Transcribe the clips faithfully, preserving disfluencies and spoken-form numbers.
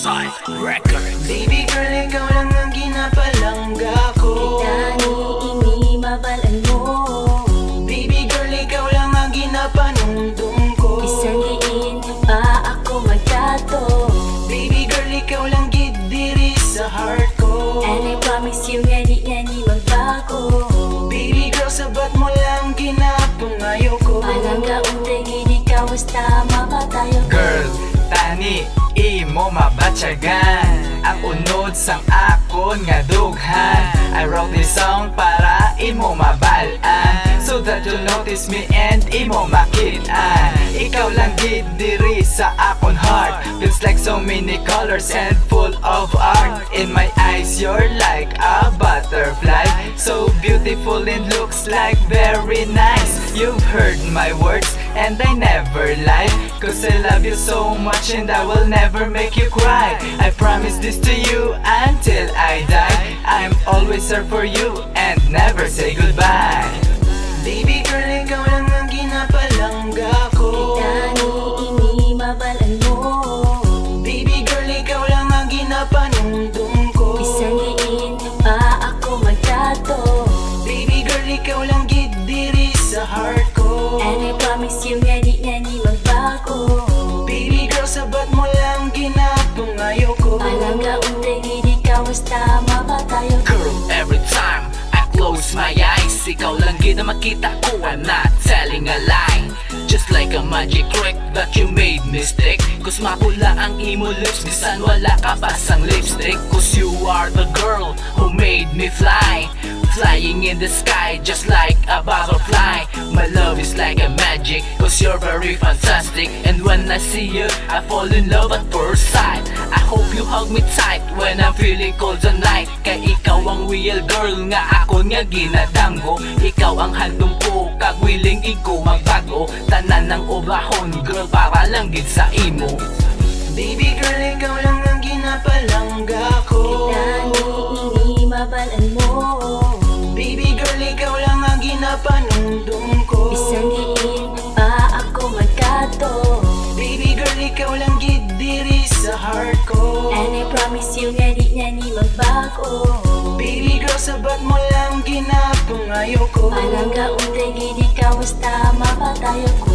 Southside Records. Baby girl, ikaw lang ang ginapalangga ko. Kita ni imimabalan mo. Baby girl, ikaw lang ang ginapanundong ko. Isang diin pa ako magtato. Baby girl, ikaw lang gidiri sa heart ko. And I promise you nga di na ni magbago. Baby girl, sabat mo lang ginapangayo ko. Palang kaunti ginikaw, basta makatayo ko. Girl, tani imo mabatyagan ang unod sang akon nga dughan. I wrote this song para imo mabalaan, so that you notice me and imo makitaan. Ikaw lang gid diri sa akon heart. Feels like so many colors and full of art. In my eyes you're like a butterfly, so beautiful and looks like very nice. You've heard my words and I never lie, cause I love you so much and I will never make you cry. I promise this to you until I die. I'm always there for you and never say goodbye. Baby girl, ikaw lang ang ginapalangga ko. Kita ni imimabalan mo. Baby girl, ikaw lang ang ginapanundong ko. Isang diin pa ako magtato. Baby girl, ikaw lang gidiri sa heart ko. And I promise you nga di na ni magbago. Baby girl, sabat mo lang ginapong ayoko. Alam ka unti hindi ka basta mapatayo ko. Girl, every time I close my eyes, ikaw lang gina makita ko. I'm not telling a lie, just like a magic trick that you made mistake. Cause mapula ang imo lips, bisan wala ka pa sang lipstick. Cause you are the girl who made me fly, flying in the sky just like a butterfly. My love is like a magic, cause you're very fantastic. And when I see you, I fall in love at first sight. I hope you hug me tight when I'm feeling cold at night. Kay ikaw ang real girl nga ako nga ginadamgo. Ikaw ang handong ko, kag willing iko magbago. Tanan ng obahon, girl, para lang gid sa imo. Baby girl, ikaw lang ang ginapalangga ko. Kita ni imimabalan mo. Baby girl, ikaw lang ang ginapanundong ko. Isang diin pa ako magkato. Baby girl, ikaw lang gidiri sa heart ko. And I promise you nga di na ni magbago. Baby girl, sabat mo lang ginapangayo ko. Alam ka unti gid ikaw basta mapatayo ko.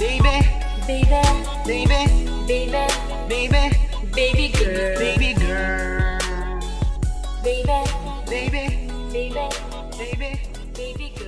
Baby, baby, baby, baby, baby, baby girl, baby girl, baby, baby, baby, baby, baby girl.